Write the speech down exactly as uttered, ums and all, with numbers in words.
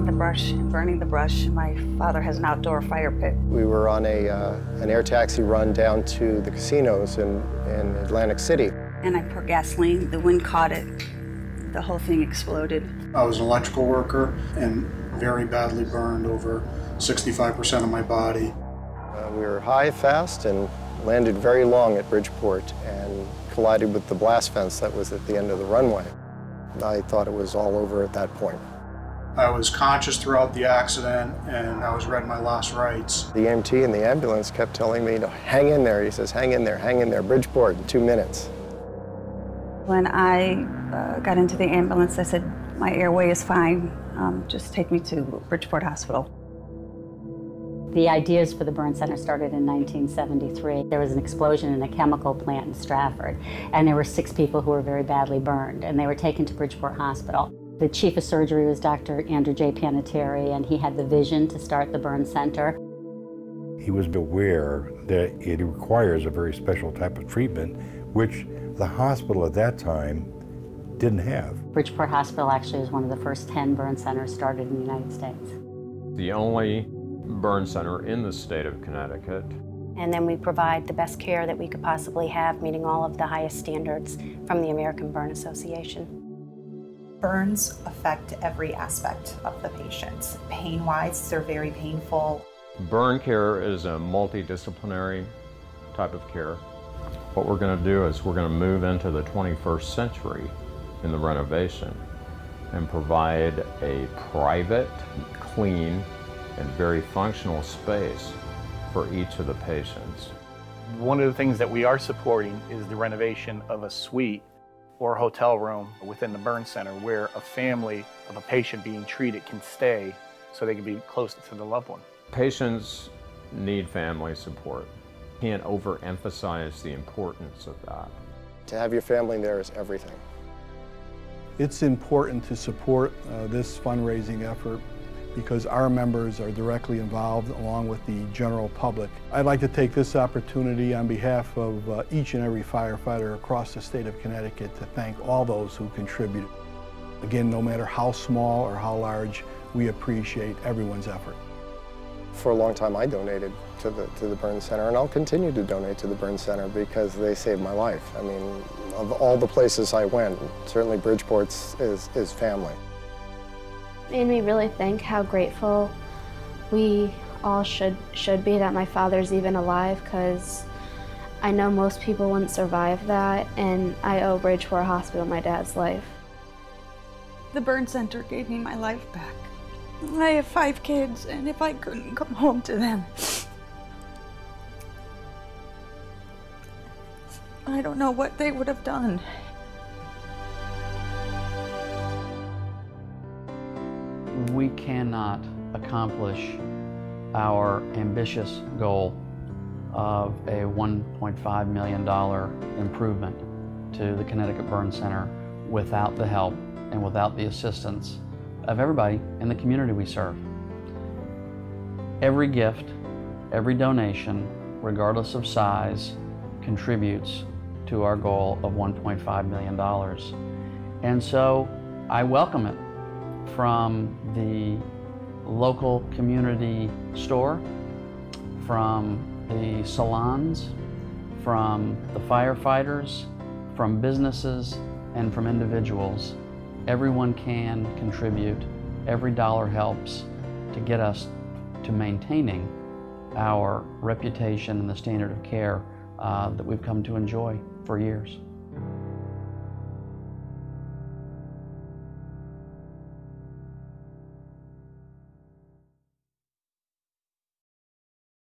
taking the brush and burning the brush. My father has an outdoor fire pit. We were on a, uh, an air taxi run down to the casinos in, in Atlantic City. And I poured gasoline, the wind caught it, the whole thing exploded. I was an electrical worker and very badly burned over sixty-five percent of my body. Uh, we were high, fast, and landed very long at Bridgeport and collided with the blast fence that was at the end of the runway. I thought it was all over at that point. I was conscious throughout the accident, and I was reading my last rites. The E M T and the ambulance kept telling me to hang in there. He says, hang in there, hang in there, Bridgeport, in two minutes. When I uh, got into the ambulance, I said, my airway is fine. Um, just take me to Bridgeport Hospital. The ideas for the burn center started in nineteen seventy-three. There was an explosion in a chemical plant in Stratford, and there were six people who were very badly burned, and they were taken to Bridgeport Hospital. The chief of surgery was Doctor Andrew J. Panettieri, and he had the vision to start the burn center. He was aware that it requires a very special type of treatment, which the hospital at that time didn't have. Bridgeport Hospital actually was one of the first ten burn centers started in the United States. The only burn center in the state of Connecticut. And then we provide the best care that we could possibly have, meeting all of the highest standards from the American Burn Association. Burns affect every aspect of the patient. Pain-wise, they're very painful. Burn care is a multidisciplinary type of care. What we're going to do is we're going to move into the twenty-first century in the renovation and provide a private, clean, and very functional space for each of the patients. One of the things that we are supporting is the renovation of a suite or a hotel room within the burn center where a family of a patient being treated can stay so they can be close to the loved one. Patients need family support. Can't overemphasize the importance of that. To have your family there is everything. It's important to support uh, this fundraising effort because our members are directly involved along with the general public. I'd like to take this opportunity on behalf of uh, each and every firefighter across the state of Connecticut to thank all those who contributed. Again, no matter how small or how large, we appreciate everyone's effort. For a long time I donated to the, to the burn center, and I'll continue to donate to the burn center because they saved my life. I mean, of all the places I went, certainly Bridgeport's is, is family. Made me really think how grateful we all should should be that my father's even alive, because I know most people wouldn't survive that, and I owe Bridgeport Hospital my dad's life. The burn center gave me my life back. I have five kids, and if I couldn't come home to them, I don't know what they would have done. We cannot accomplish our ambitious goal of a one point five million dollars improvement to the Connecticut Burn Center without the help and without the assistance of everybody in the community we serve. Every gift, every donation, regardless of size, contributes to our goal of one point five million dollars. And so I welcome it. From the local community store, from the salons, from the firefighters, from businesses, and from individuals. Everyone can contribute. Every dollar helps to get us to maintaining our reputation and the standard of care uh, that we've come to enjoy for years.